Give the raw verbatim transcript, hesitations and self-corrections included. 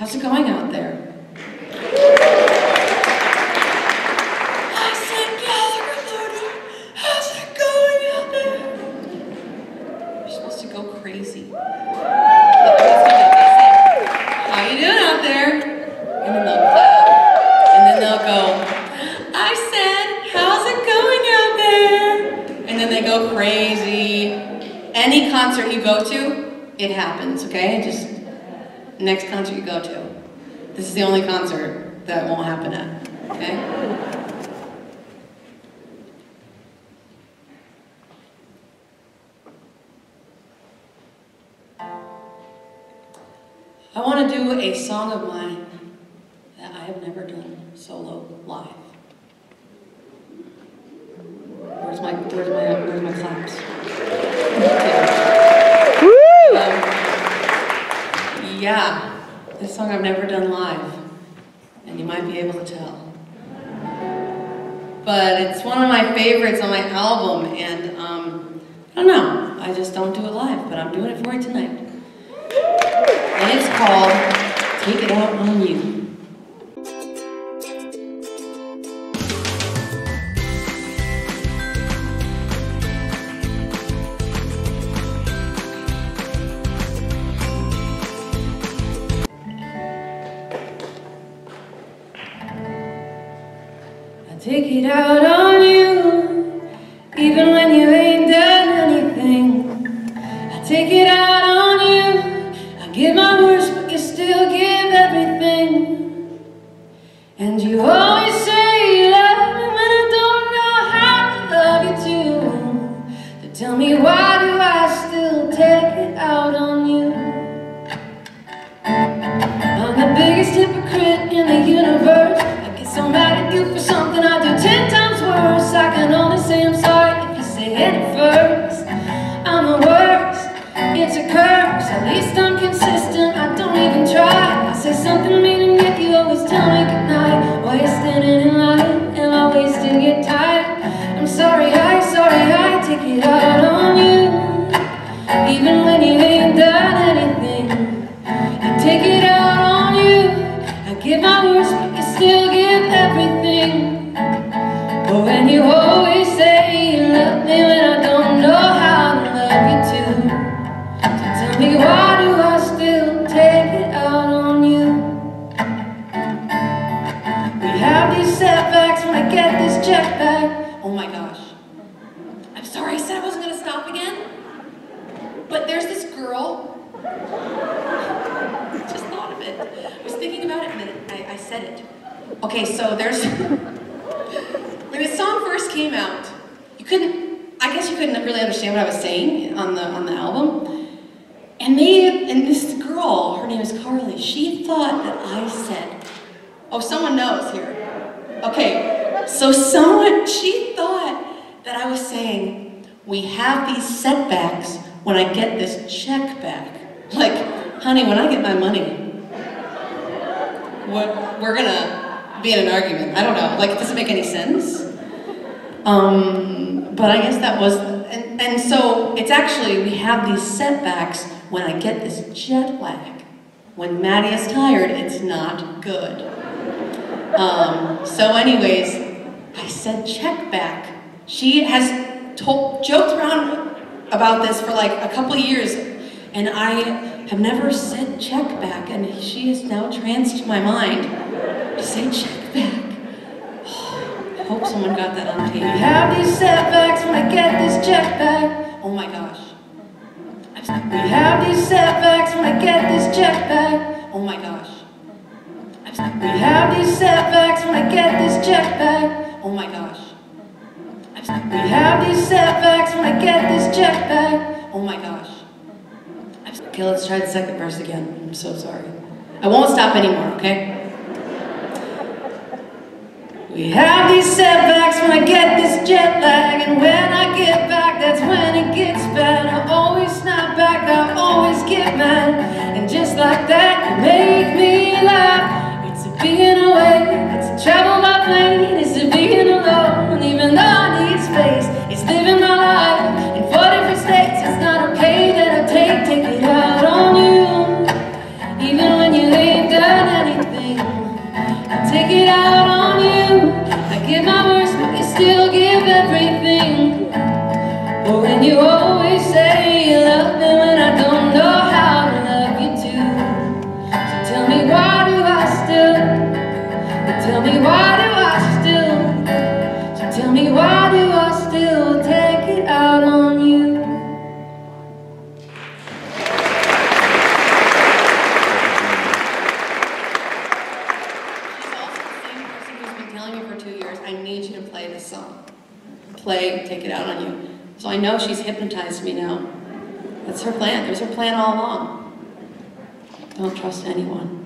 How's it going out there? I said, Gallagher, how's it going out there? You're supposed to go crazy. How you doing out there? And then they'll clap. And then they'll go, I said, how's it going out there? And then they go crazy. Any concert you go to, it happens, okay? Just next concert you go to. This is the only concert that won't happen at, okay? I want to do a song of mine that I have never done solo live. Where's my, where's my, where's my claps? Okay. Um, Yeah, this song I've never done live, and you might be able to tell. But it's one of my favorites on my album, and um, I don't know, I just don't do it live, but I'm doing it for you tonight. And it's called Take It Out On You. Take it out on you, even when you ain't done anything. I take it out on you, I give my worst, but you still give everything. And you always say you love me when I don't know how to love you too. So tell me, why do I still take it out on you? I'm the biggest hypocrite in the universe. I'm mad at you for something I do ten times worse. I can only say I'm sorry if you say it first. I'm the worst, it's a curse. At least I'm consistent, I don't even try. I say something mean and yet you always tell me goodnight. Why are you standing in line? Am I wasting your time? I'm sorry, I, sorry, I take it out on you. Even when you ain't done anything, I take it out on you. I give my worst, but you still give everything. But when you always say you love me when I don't know how to love you too, so tell me, why do I still take it out on you? We have these setbacks when I get this check back. Oh my gosh, I'm sorry, I said I wasn't going to stop again, but there's this girl. I just thought of it. I was thinking about it and then I, I said it. Okay, so there's, when this song first came out, you couldn't, I guess you couldn't really understand what I was saying on the, on the album. And they, and this girl, her name is Carly, she thought that I said, oh, someone knows here. Okay, so someone, she thought that I was saying, we have these setbacks when I get this check back. Like, honey, when I get my money, what, we're gonna be in an argument. I don't know. Like, it doesn't make any sense. Um, but I guess that was, and, and so it's actually, we have these setbacks when I get this jet lag. When Maddie is tired, it's not good. Um, so anyways, I said check back. She has told, joked around about this for like a couple years, and I have never said check back, and she has now tranced my mind to say check back. Oh, I hope someone got that on tape. You have these setbacks when I get this check back. Oh my gosh. We have these setbacks when I get this check back. Oh my gosh. We have these setbacks when I get this check back. Oh my gosh. We have these setbacks when I get this check back. Oh my gosh. Okay, let's try the second verse again. I'm so sorry. I won't stop anymore, okay? We have these setbacks when I get this jet lag, and when I get back, that's when it gets bad. I always snap back, I always get mad, and just like that, you make me laugh. It's a being away, it's a travel by plane, it's a being alone, even though I need space. It's living my life in four different states. It's not okay that I take, take it out on you, even when you ain't done. take it out on you. I give my worst, but you still give everything. But when you always say you love me when I don't know how to love you too. So tell me why do I still, so tell me why do I still, so tell me why do I still take it out on you. Play, take it out on you. So I know she's hypnotized me now. That's her plan. It was her plan all along. Don't trust anyone.